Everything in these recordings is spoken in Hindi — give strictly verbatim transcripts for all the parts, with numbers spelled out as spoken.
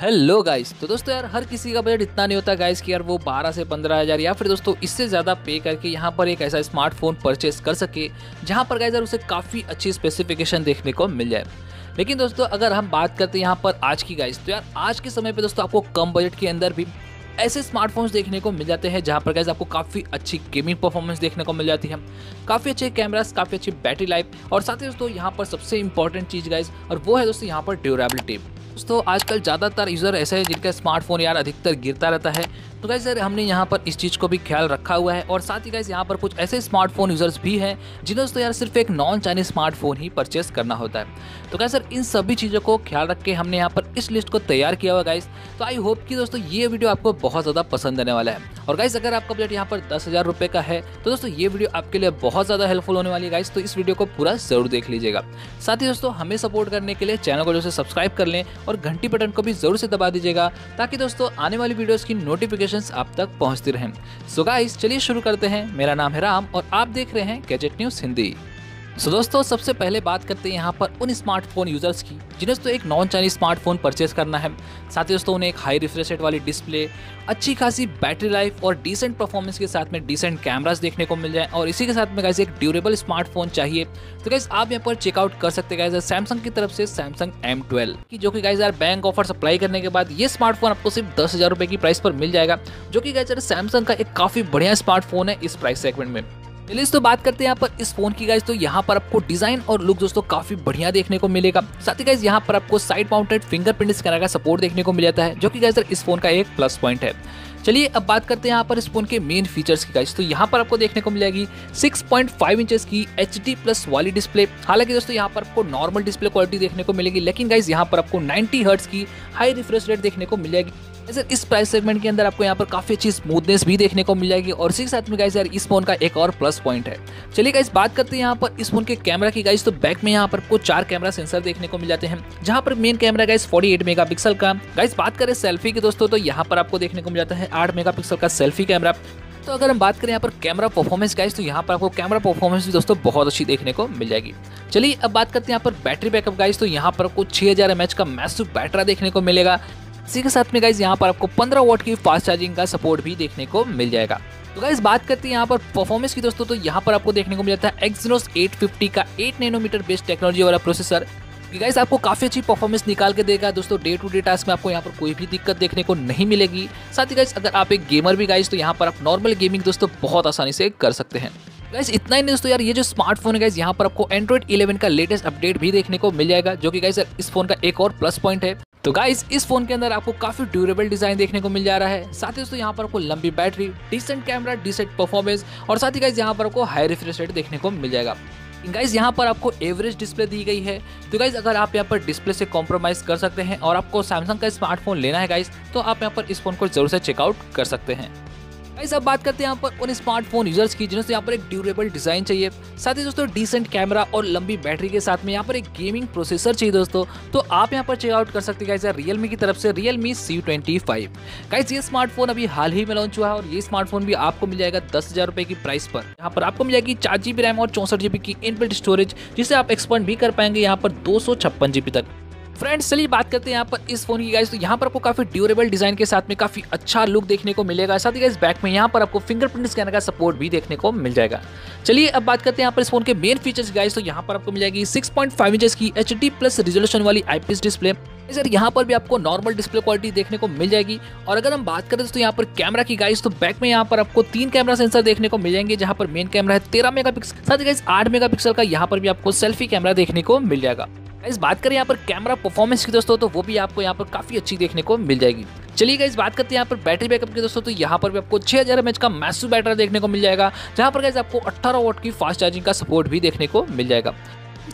Hello guys. तो दोस्तों यार हर किसी का बजट इतना नहीं होता गाइस कि यार वो बारह से पंद्रह हज़ार या फिर दोस्तों इससे ज़्यादा पे करके यहाँ पर एक ऐसा स्मार्टफोन परचेस कर सके जहाँ पर गाइस यार उसे काफ़ी अच्छी स्पेसिफिकेशन देखने को मिल जाए। लेकिन दोस्तों अगर हम बात करते हैं यहाँ पर आज की गाइस, तो यार आज के समय पर दोस्तों आपको कम बजट के अंदर भी ऐसे स्मार्टफोन्स देखने को मिल जाते हैं जहाँ पर गाइस आपको काफ़ी अच्छी गेमिंग परफॉर्मेंस देखने को मिल जाती है, काफ़ी अच्छे कैमरास, काफ़ी अच्छी बैटरी लाइफ और साथ ही दोस्तों यहाँ पर सबसे इंपॉर्टेंट चीज़ गाइस और वो है दोस्तों यहाँ पर ड्यूरेबिलिटी। दोस्तों आजकल ज़्यादातर यूज़र ऐसे हैं जिनका स्मार्टफोन यार अधिकतर गिरता रहता है, तो गाइस यार हमने यहाँ पर इस चीज़ को भी ख्याल रखा हुआ है। और साथ ही गाइस यहाँ पर कुछ ऐसे स्मार्टफोन यूज़र्स भी हैं जिन्हें दोस्तों यार सिर्फ एक नॉन चाइनीज स्मार्टफोन ही परचेस करना होता है। तो गाइस यार इन सभी चीज़ों को ख्याल रख के हमने यहाँ पर इस लिस्ट को तैयार किया हुआ गाइस। तो आई होप कि दोस्तों ये वीडियो आपको बहुत ज़्यादा पसंद आने वाला है। और गाइस अगर आपका बजट यहाँ पर दस हज़ार रुपये का है तो दोस्तों ये वीडियो आपके लिए बहुत ज़्यादा हेल्पफुल होने वाली है गाइस, तो इस वीडियो को पूरा ज़रूर देख लीजिएगा। साथ ही दोस्तों हमें सपोर्ट करने के लिए चैनल को जैसे सब्सक्राइब कर लें और घंटी बटन को भी ज़रूर से दबा दीजिएगा ताकि दोस्तों आने वाली वीडियोस की नोटिफिकेशंस आप तक पहुंचती रहें। सो गाइस चलिए शुरू करते हैं। मेरा नाम है राम और आप देख रहे हैं गैजेट न्यूज़ हिंदी। सो दोस्तों सबसे पहले बात करते हैं यहाँ पर उन स्मार्टफोन यूज़र्स की जिन्हें तो एक नॉन चाइनीज स्मार्टफोन परचेस करना है। साथ ही दोस्तों उन्हें एक हाई रिफ्रेश रेट वाली डिस्प्ले, अच्छी खासी बैटरी लाइफ और डिसेंट परफॉर्मेंस के साथ में डिसेंट कैमरास देखने को मिल जाए और इसी के साथ में गाइस एक ड्यूरेबल स्मार्टफोन चाहिए। तो गाइस आप यहाँ पर चेकआउट कर सकते हैं गाइस सैमसंग की तरफ से सैमसंग एम ट्वेल्व की, जो कि गाइस यार बैंक ऑफर अप्लाई करने के बाद ये स्मार्टफोन आपको सिर्फ दस हज़ार रुपये की प्राइस पर मिल जाएगा, जो कि गाइस यार सैमसंग का एक काफ़ी बढ़िया स्मार्टफोन है इस प्राइस सेगमेंट में। चलिए तो बात करते हैं यहाँ पर इस फोन की गाइस। तो यहाँ पर आपको डिजाइन और लुक दोस्तों काफी बढ़िया देखने को मिलेगा। साथ ही गाइस यहाँ पर आपको साइड माउंटेड फिंगरप्रिंट स्कैनर का सपोर्ट देखने को मिल जाता है, जो कि गाइस इस फोन का एक प्लस पॉइंट है। चलिए अब बात करते हैं यहाँ पर इस फोन के मेन फीचर्स की गाइस। तो यहाँ पर आपको देखने को मिलेगी सिक्स पॉइंट फाइव इंचेस की एचडी प्लस वाली डिस्प्ले। हालांकि दोस्तों यहाँ पर आपको नॉर्मल डिस्प्ले क्वालिटी देखने को मिलेगी, लेकिन गाइस यहाँ पर आपको नब्बे हर्ट्ज की हाई रिफ्रेश रेट देखने को मिल जाएगी। सर इस प्राइस सेगमेंट के अंदर आपको यहाँ पर काफ़ी अच्छी स्मूथनेस भी देखने को मिल जाएगी और इसी के साथ में गाइस यार इस फोन का एक और प्लस पॉइंट है। चलिए गाइस बात करते हैं यहाँ पर इस फोन के कैमरा की गाइस। तो बैक में यहाँ पर आपको चार कैमरा सेंसर देखने को मिल जाते हैं, जहाँ पर मेन कैमरा गाइस अड़तालीस मेगापिक्सल का। गाइस बात करें सेल्फी की दोस्तों, तो यहाँ पर आपको देखने को मिल जाता है आठ मेगापिक्सल का सेल्फी कैमरा। तो अगर हम बात करें यहाँ पर कैमरा परफॉर्मेंस गाइस, तो यहाँ पर आपको कैमरा परफॉर्मेंस भी दोस्तों बहुत अच्छी देखने को मिल जाएगी। चलिए अब बात करते हैं यहाँ पर बैटरी बैकअप गाइस। तो यहाँ पर आपको छः हज़ार एम एच का मैसिव बैटरा देखने को मिलेगा। इसी के साथ में गाइस यहाँ पर आपको पंद्रह वाट की फास्ट चार्जिंग का सपोर्ट भी देखने को मिल जाएगा। तो गाइस बात करते हैं यहाँ पर परफॉर्मेंस की दोस्तों, तो यहाँ पर आपको देखने को मिल जाता है Exynos आठ सौ पचास का आठ नैनोमीटर बेस्ड टेक्नोलॉजी वाला प्रोसेसर। गाइस आपको काफ़ी अच्छी परफॉर्मेंस निकाल के देगा दोस्तों। डे टू डे टास्क में आपको यहाँ पर कोई भी दिक्कत देखने को नहीं मिलेगी। साथ ही गाइस अगर आप एक गेमर भी गाइस, तो यहाँ पर आप नॉर्मल गेमिंग दोस्तों बहुत आसानी से कर सकते हैं। गाइस इतना ही नहीं दोस्तों यार ये जो स्मार्टफोन है गाइस, यहाँ पर आपको एंड्रॉइड इलेवन का लेटेस्ट अपडेट भी देखने को मिल जाएगा, जो कि गाइस इस फोन का एक और प्लस पॉइंट है। तो गाइस इस फोन के अंदर आपको काफी ड्यूरेबल डिजाइन देखने को मिल जा रहा है। साथ ही दोस्तों यहाँ पर आपको लंबी battery, decent camera, decent performance और साथ ही गाइस यहाँ पर आपको हाई रिफ्रेश रेट देखने को मिल जाएगा। गाइस यहाँ पर आपको एवरेज डिस्प्ले दी गई है। तो गाइस अगर आप यहाँ पर डिस्प्ले से कॉम्प्रोमाइज कर सकते हैं और आपको सैमसंग का स्मार्टफोन लेना है गाइस, तो आप यहाँ पर इस फोन को जरूर से चेकआउट कर सकते हैं। गाइस अब बात करते हैं यहाँ पर उन स्मार्टफोन यूजर्स की जिन्हें यहाँ पर एक ड्यूरेबल डिज़ाइन चाहिए। साथ ही दोस्तों डिसेंट कैमरा और लंबी बैटरी के साथ में यहाँ पर एक गेमिंग प्रोसेसर चाहिए दोस्तों। तो आप यहाँ पर चेकआउट कर सकते हैं गाइस यार Realme की तरफ से Realme C twenty five. Guys ये स्मार्टफोन अभी हाल ही में लॉन्च हुआ है और ये स्मार्टफोन भी आपको मिल जाएगा दस हज़ार रुपये की प्राइस पर। यहाँ पर आपको मिल जाएगी चार जी बी रैम और चौंसठ जी बी की इनबिल्ट स्टोरेज, जिसे आप एक्सपांड भी कर पाएंगे यहाँ पर दो सौ छप्पन जी बी तक। फ्रेंड्स चलिए बात करते हैं यहाँ पर इस फोन की गाइस। तो यहाँ पर आपको काफी ड्यूरेबल डिजाइन के साथ में काफी अच्छा लुक देखने को मिलेगा। साथ ही गाइस बैक में यहाँ पर आपको फिंगरप्रिंट स्कैनर का सपोर्ट भी देखने को मिल जाएगा। चलिए अब बात करते हैं यहाँ पर इस फोन के मेन फीचर्स गाइस। तो यहाँ पर आपको मिल जाएगी सिक्स पॉइंट फाइव इंचेस की एचडी प्लस रिजोल्यूशन वाली आईपीएस डिस्प्ले। सर यहाँ पर भी आपको नॉर्मल डिस्प्ले क्वालिटी देखने को मिल जाएगी। और अगर हम बात करें तो यहाँ पर कैमरा की गाइस, तो बैक में यहाँ पर आपको तीन कैमरा सेंसर देखने को मिल जाएंगे, जहाँ पर मेन कैमरा है तेरह मेगापिक्सल। साथ ही गाइस आठ मेगापिक्सल का यहाँ पर भी आपको सेल्फी कैमरा देखने को मिल जाएगा। गाइस बात करें यहाँ पर कैमरा परफॉर्मेंस की दोस्तों, तो वो भी आपको यहाँ पर काफ़ी अच्छी देखने को मिल जाएगी। चलिए गाइस बात करते हैं यहाँ पर बैटरी बैकअप की दोस्तों। तो यहाँ पर भी आपको छः हज़ार एम एच का मैसिव बैटरी देखने को मिल जाएगा, जहाँ पर गाइस आपको अठारह वाट की फास्ट चार्जिंग का सपोर्ट भी देखने को मिल जाएगा।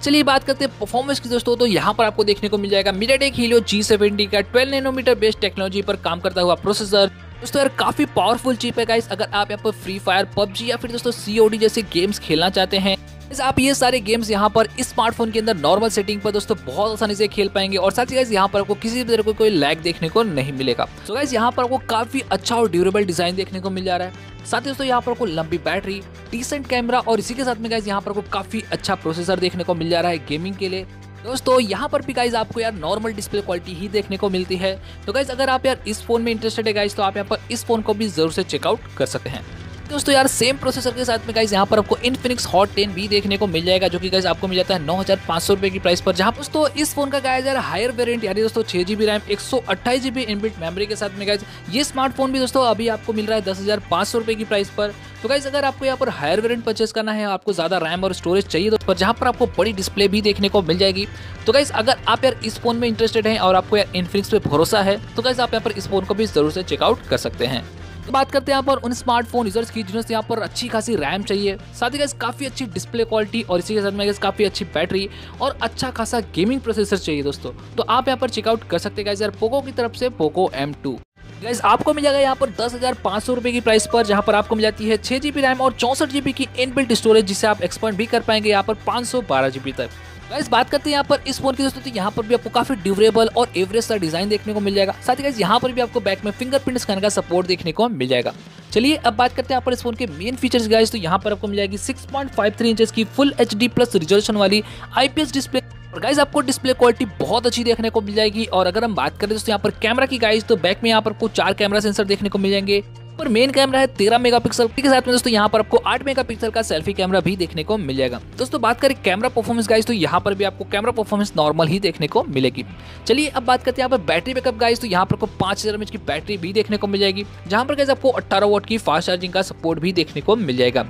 चलिए बात करते हैं परफॉर्मेंस की दोस्तों। तो यहाँ पर आपको देखने को मिल जाएगा MediaTek Helio जी सत्तर का बारह नैनोमीटर बेस्ड टेक्नोलॉजी पर काम करता हुआ प्रोसेसर। दोस्तों यार काफ़ी पावरफुल चिप है गाइस। अगर आप यहाँ पर फ्री फायर, पबजी या फिर दोस्तों सीओडी जैसे गेम्स खेलना चाहते हैं, आप ये सारे गेम्स यहाँ पर इस स्मार्टफोन के अंदर नॉर्मल सेटिंग पर दोस्तों बहुत आसानी से खेल पाएंगे। और साथ ही गाइस यहाँ पर आपको किसी भी तरह को कोई लैग देखने को नहीं मिलेगा। तो गाइस यहाँ पर आपको काफ़ी अच्छा और ड्यूरेबल डिज़ाइन देखने को मिल जा रहा है। साथ ही दोस्तों यहाँ पर आपको लंबी बैटरी, डिसेंट कैमरा और इसी के साथ में गाइस यहाँ पर आपको काफ़ी अच्छा प्रोसेसर देखने को मिल जा रहा है गेमिंग के लिए। दोस्तों यहाँ पर भी गाइज आपको यार नॉर्मल डिस्प्ले क्वालिटी ही देखने को मिलती है। तो गाइज अगर आप यार इस फोन में इंटरेस्टेड है गाइज तो आप यहाँ पर इस फोन को भी जरूर से चेकआउट कर सकते हैं। दोस्तों यार सेम प्रोसेसर के साथ में गाइज यहाँ पर आपको इन्फिनिक्स हॉट टेन भी देखने को मिल जाएगा, जो कि गाइज आपको मिल जाता है नौ हजार पाँच सौ रुपये की प्राइस पर। जहाँ दोस्तों इस फोन का गाइज यार हायर वेरिएंट यानी दोस्तों छह जीबी रैम एक सौ अट्ठाईस जीबी इनबिल्ट मेमोरी के साथ में गाइज ये स्मार्टफोन भी दोस्तों अभी आपको मिल रहा है दस हजार पाँच सौ रुपये की प्राइस पर। तो गाइज अगर आपको यहाँ पर हायर वेरिएंट परचेस करना है, आपको ज्यादा रैम और स्टोरेज चाहिए तो पर जहाँ पर आपको बड़ी डिस्प्ले भी देखने को मिल जाएगी। तो गाइज अगर आप यार इस फोन में इंटरेस्टेड हैं और आपको यार इन्फिनिक्स पे भरोसा है तो गाइज आप यहाँ पर इस फोन को भी जरूर से चेकआउट कर सकते हैं। तो बात करते हैं यहाँ पर उन स्मार्टफोन यूजर्स की जिन्हें यहाँ पर अच्छी खासी रैम चाहिए, साथ ही गाइस काफ़ी अच्छी डिस्प्ले क्वालिटी और इसी के साथ में गाइस काफ़ी अच्छी बैटरी और अच्छा खासा गेमिंग प्रोसेसर चाहिए दोस्तों। तो आप यहाँ पर चेकआउट कर सकते हैं गाइस यार पोको की तरफ से पोको एम टू। गाइस आपको मिल जाएगा यहाँ पर दस हज़ार पाँच सौ रुपये की प्राइस पर, जहाँ पर आपको मिल जाती है छः जी बी रैम और चौंसठ जी बी की इनबिल्ट स्टोरेज, जिसे आप एक्सपांड भी कर पाएंगे यहाँ पर पाँच सौ बारह जी बी तक। गाइस बात करते हैं यहाँ पर इस फोन की दोस्तों, तो यहाँ पर भी आपको काफी ड्यूरेबल और एवरेज सा डिजाइन देखने को मिल जाएगा। साथ ही गाइस यहाँ पर भी आपको बैक में फिंगरप्रिंट स्कैन का सपोर्ट देखने को मिल जाएगा। चलिए अब बात करते हैं यहाँ पर इस फोन के मेन फीचर्स गाइस। तो यहाँ पर आपको मिल जाएगी six point five three inches की full H D plus resolution वाली आईपीएस डिस्प्ले और गाइस आपको डिस्प्ले क्वालिटी बहुत अच्छी देखने को मिल जाएगी। और अगर हम बात करें दोस्तों यहाँ पर कैमरा की गाइस, तो बैक में यहाँ पर आपको चार कैमरा सेंसर देखने को मिल जाएंगे। पर मेन कैमरा है तेरह मेगापिक्सल के साथ में दोस्तों यहाँ पर आपको आठ मेगापिक्सल का सेल्फी कैमरा भी देखने को मिल जाएगा। दोस्तों बात करें कैमरा परफॉर्मेंस गाइस, तो यहाँ पर भी आपको कैमरा परफॉर्मेंस नॉर्मल ही देखने को मिलेगी। चलिए अब बात करते हैं यहाँ पर बैटरी बैकअप गाइस। तो यहाँ पर आपको पाँच हज़ार एमएच की बैटरी भी देखने को मिल जाएगी, जहाँ पर गाइस आपको अट्ठारह वाट की फास्ट चार्जिंग का सपोर्ट भी देखने को मिल जाएगा।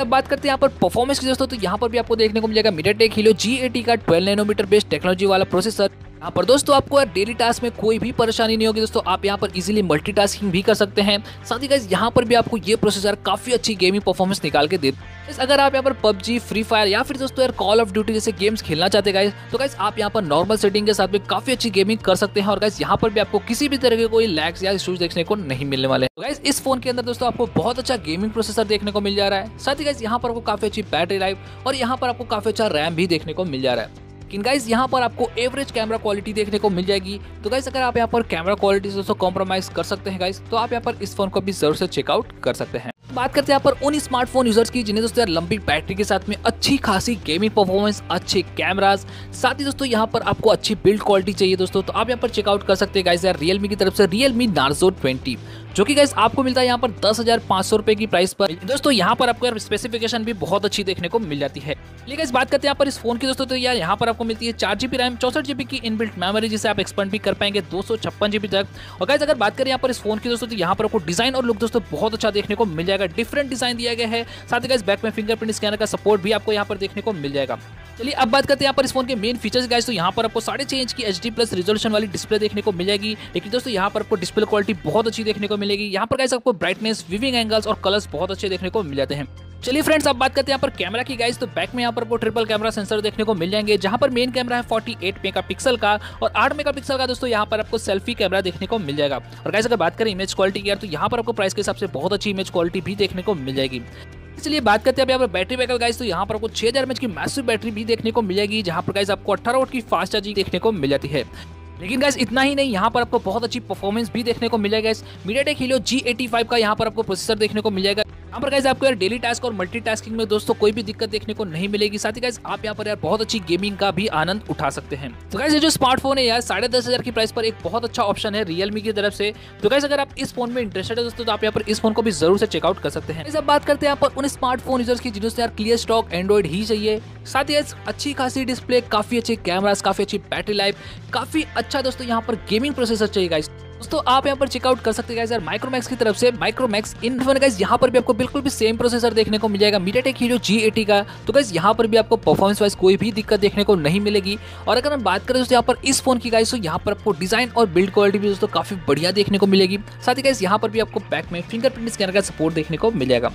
अब बात करते हैं यहाँ पर परफॉर्मेंस की दोस्तों, तो यहाँ पर भी आपको देखने को मिल जाएगा MediaTek Helio जी एटी का ट्वेल्व नैनोमीटर बेस्ड टेक्नोलॉजी वाला प्रोसेसर। यहाँ पर दोस्तों आपको डेली टास्क में कोई भी परेशानी नहीं होगी दोस्तों, आप यहाँ पर इजीली मल्टीटास्किंग भी कर सकते हैं। साथ ही गाइस यहाँ पर भी आपको ये प्रोसेसर काफी अच्छी गेमिंग परफॉर्मेंस निकाल के देता है। अगर आप यहाँ पर पबजी, फ्री फायर या फिर दोस्तों यार कॉल ऑफ ड्यूटी जैसे गेम्स खेलना चाहते हैं गाइस, तो गाइस आप यहाँ पर नॉर्मल सेटिंग के साथ में काफी अच्छी गेमिंग कर सकते हैं। और गाइस यहाँ पर भी आपको किसी भी तरह के कोई लैग्स या इश्यूज देखने को नहीं मिलने वाले। तो गाइस इस फोन के अंदर दोस्तों आपको बहुत अच्छा गेमिंग प्रोसेसर देखने को मिल जा रहा है। साथ ही गाइस यहाँ पर आपको काफी अच्छी बैटरी लाइफ और यहाँ पर आपको काफी अच्छा रैम भी देखने को मिल जा रहा है। लेकिन गाइस यहाँ पर आपको एवरेज कैमरा क्वालिटी देखने को मिल जाएगी। तो गाइस अगर आप यहाँ पर कैमरा क्वालिटी से दोस्तों कॉम्प्रोमाइज कर सकते हैं गाइस, तो आप यहाँ पर इस फोन को भी जरूर से चेकआउट कर सकते हैं। बात करते हैं यहाँ पर उन स्मार्टफोन यूजर्स की जिन्हें दोस्तों यार लंबी बैटरी के साथ में अच्छी खासी गेमिंग परफॉर्मेंस, अच्छे कैमरास, साथ ही दोस्तों यहाँ पर आपको अच्छी बिल्ड क्वालिटी चाहिए दोस्तों। तो आप यहाँ पर चेकआउट कर सकते हैं गाइस यार रियलमी की तरफ से रियलमी नार्जो ट्वेंटी, जो कि गाइस आपको मिलता है यहाँ पर दस हजार पाँच सौ रुपये की प्राइस पर। दोस्तों यहाँ पर आपको यार स्पेसिफिकेशन भी बहुत अच्छी देखने को मिल जाती है। लेकिन गाइस बात करते हैं यहाँ पर इस फोन की दोस्तों, तो यार यहाँ पर आपको मिलती है चार जीबी रैम, चौसठ जीबी की इनबिल्ट मेमोरी, जिसे आप एक्सपेंड भी कर पाएंगे दो सौ छप्पन जीबी तक। और गाइस अगर बात करें यहाँ पर इस फोन की दोस्तों, तो यहाँ पर आपको डिजाइन और लुक दोस्तों बहुत अच्छा देखने को मिल जाएगा। डिफरेंट डिजाइन दिया गया है, साथ ही गाइस बैक में फिंगरप्रिंट स्कैनर का सपोर्ट भी आपको यहाँ पर देखने को मिल जाएगा। चलिए अब बात करते हैं यहाँ पर इस फोन के मेन फीचर्स गाइस। तो यहाँ पर आपको साढ़े छह इंच की एच डी प्लस रिजोल्यूशन वाली डिस्प्ले देखने को मिल जाएगी। लेकिन दोस्तों यहाँ पर आपको डिस्प्ले क्वालिटी बहुत अच्छी देखने को मिलेगी। यहाँ पर गाइस आपको ब्राइटनेस, विविंग एंगल्स और कलर्स बहुत अच्छे देखने को मिल जाते हैं। चलिए फ्रेंड्स अब बात करते हैं यहाँ पर कैमरा की गाइस। तो बैक में यहाँ पर आपको ट्रिपल कैमरा सेंसर देखने को मिल जाएंगे, जहाँ पर मेन कैमरा है अड़तालीस मेगापिक्सल का और आठ मेगापिक्सल का दोस्तों यहाँ पर आपको सेल्फी कैमरा देखने को मिल जाएगा। और गाइस अगर बात करें इमेज क्वालिटी की यार, तो यहाँ पर आपको प्राइस के हिसाब से बहुत अच्छी इमेज क्वालिटी भी देखने को मिल जाएगी। इसलिए बात करते हैं अब यहाँ पर बैटरी बैकअप गाइस। तो यहाँ पर आपको छह हजार एमएच की मैसिव बैटरी भी देखने को मिल जाएगी, जहाँ पर गाइस आपको अट्ठारह वाट की फास्ट चार्जिंग देखने को मिल जाती है। लेकिन गाइस इतना ही नहीं, यहाँ पर आपको बहुत अच्छी परफॉर्मेंस भी देखने को मिल जाएगा। MediaTek Helio G eighty five का यहाँ पर आपको प्रोसेसर देखने को मिल जाएगा। यहाँ पर गाइस आपको यार डेली टास्क और मल्टीटास्किंग में दोस्तों कोई भी दिक्कत देखने को नहीं मिलेगी। साथ ही गाइस आप यहाँ पर यार बहुत अच्छी गेमिंग का भी आनंद उठा सकते हैं। तो गाइस ये जो स्मार्टफोन है यार साढ़े दस हजार की प्राइस पर एक बहुत अच्छा ऑप्शन है रियलमी की तरफ से। तो गाइस अगर आप इस फोन में इंटरेस्टेड है दोस्तों, तो आप यहाँ पर इस फोन को भी जरूर से चेकआउट कर सकते हैं। अब बात करते हैं यहाँ पर उन स्मार्टफोन यूजर्स की जिन्हें यार क्लियर स्टॉक एंड्रॉइड ही चाहिए, साथ ही अच्छी खासी डिस्प्ले, काफी अच्छे कैमरास, काफी अच्छी बैटरी लाइफ, काफी अच्छा दोस्तों यहाँ पर गेमिंग प्रोसेसर चाहिए गाइस। दोस्तों आप यहाँ पर चेकआउट कर सकते हैं गाइस यार माइक्रोमैक्स की तरफ से माइक्रोमैक्स इन फोन। गाइस यहाँ पर भी आपको बिल्कुल भी सेम प्रोसेसर देखने को मिल जाएगा MediaTek Helio जी एटी का। तो गाइस यहाँ पर भी आपको परफॉर्मेंस वाइज कोई भी दिक्कत देखने को नहीं मिलेगी। और अगर हम बात करें दोस्तों यहाँ पर इस फोन की गाइस, तो यहाँ पर आपको डिजाइन और बिल्ड क्वालिटी भी दोस्तों काफी बढ़िया देखने को मिलेगी। साथ ही गाइस यहाँ पर भी आपको बैक में फिंगरप्रिंट स्कैनर का सपोर्ट देखने को मिल जाएगा।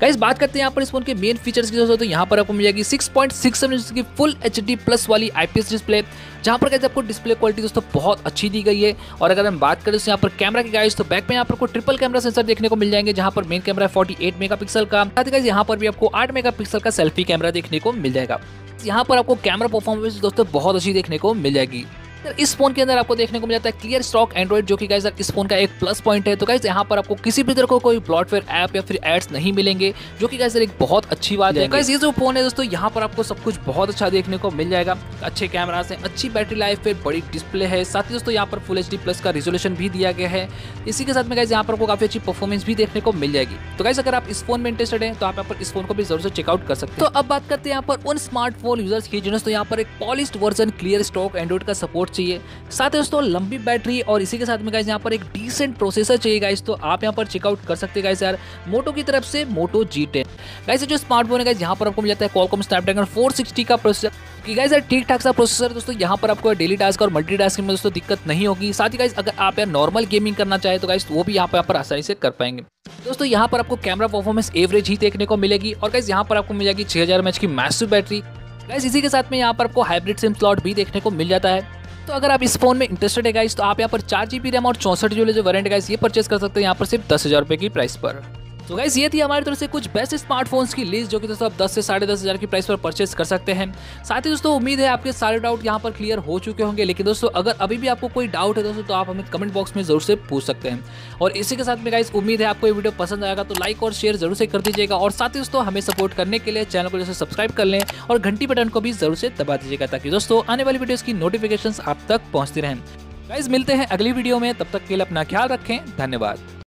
गाइस बात करते हैं यहाँ पर इस फोन के मेन फीचर्स की दोस्तों, तो यहाँ पर आपको मिल जाएगी six point six seven inch की फुल एचडी प्लस वाली आईपीएस डिस्प्ले, जहाँ पर गाइस आपको डिस्प्ले क्वालिटी दोस्तों बहुत अच्छी दी गई है। और अगर हम बात करें तो यहाँ पर कैमरा की गाइस, तो बैक में यहाँ पर आपको ट्रिपल कैमरा सेंसर देखने को मिल जाएंगे, जहाँ पर मेन कैमरा है अड़तालीस मेगापिक्सल का। साथ ही गाइस यहाँ पर भी आपको आठ मेगापिक्सल का सेल्फी कैमरा देखने को मिल जाएगा। यहाँ पर आपको कैमरा परफॉर्मेंस दोस्तों बहुत अच्छी देखने को मिल जाएगी। इस फोन के अंदर आपको देखने को मिल जाता है क्लियर स्टॉक एंड्रॉइड, जो कि गाइस इस फोन का एक प्लस पॉइंट है। तो गाइस यहाँ पर आपको किसी भी तरह को कोई ब्लॉटवेयर ऐप या फिर एड्स नहीं मिलेंगे, जो कि गाइस एक बहुत अच्छी बात है। गाइस ये जो फोन है दोस्तों, यहाँ पर आपको सब कुछ बहुत अच्छा देखने को मिल जाएगा। अच्छे कैमरा है, अच्छी बैटरी लाइफ है, बड़ी डिस्प्ले है, साथ ही दोस्तों यहाँ पर फुल एच डी प्लस का रिजोल्यूशन भी दिया गया है। इसी के साथ में गाइस यहाँ पर आपको काफी अच्छी परफॉर्मेंस भी देखने को मिल जाएगी। तो गाइस अगर आप इस फोन में इंटरेस्टेड है तो आप यहाँ पर इस फोन को भी जरूर से चेकआउट कर सकते हैं। तो अब बात करते हैं यहाँ पर उन स्मार्टफोन यूजर्स की जिन्होंने यहाँ पर एक polished version clear stock Android का सपोर्ट चाहिए, साथ ही दोस्तों लंबी बैटरी और इसी के साथ में गाइस यहाँ पर एक डिसेंट प्रोसेसर चाहिए गाइस। तो आप यहाँ पर चेकआउट कर सकते हैं गाइस यार मोटो की तरफ से मोटो जी टेन। गाइस जो स्मार्टफोन है गाइस यहाँ पर आपको मिल जाता है कॉलकॉम स्नैपड्रैगन फोर सिक्सटी का प्रोसेसर, कि गाइस यार ठीक ठाक सा प्रोसेसर दोस्तों। यहाँ पर आपको डेली टास्क और मल्टी टास्क में दोस्तों दिक्कत नहीं होगी। साथ ही गाइस अगर आप यार नॉर्मल गेमिंग करना चाहे तो गाइस वो भी यहाँ पर, यहाँ पर आसानी से कर पाएंगे दोस्तों। यहाँ पर आपको कैमरा परफॉर्मेंस एवरेज ही देखने को मिलेगी और गाइस यहाँ पर आपको मिल जाएगी छह हजार एमएच की मैसिव बैटरी। गाइस इसी के साथ में यहाँ पर आपको हाइब्रिड सिम स्लॉट भी देखने को मिल जाता है। तो अगर आप इस फोन में इंटरेस्टेड है गाइस तो आप यहाँ पर चार जीबी रैम और चौंसठ जीबी जो वेरिएंट गाइस ये परचेस कर सकते हैं यहाँ पर सिर्फ दस हजार रुपये की प्राइस पर। तो गाइस ये थी हमारी तरफ से कुछ बेस्ट स्मार्टफोन्स की लिस्ट, जो कि दोस्तों आप दस से साढ़े दस हज़ार की प्राइस पर परचेस कर सकते हैं। साथ ही दोस्तों उम्मीद है आपके सारे डाउट यहाँ पर क्लियर हो चुके होंगे, लेकिन दोस्तों अगर अभी भी आपको कोई डाउट है दोस्तों तो आप हमें कमेंट बॉक्स में जरूर से पूछ सकते हैं। और इसी के साथ में गाइस उम्मीद है आपको ये वीडियो पसंद आएगा, तो लाइक और शेयर जरूर से कर दीजिएगा। और साथ ही दोस्तों हमें सपोर्ट करने के लिए चैनल को जरूर से सब्सक्राइब कर लें और घंटी बटन को भी जरूर से दबा दीजिएगा, ताकि दोस्तों आने वाली वीडियोज़ की नोटिफिकेशन आप तक पहुँचती रहें। गाइस मिलते हैं अगली वीडियो में, तब तक के लिए अपना ख्याल रखें। धन्यवाद।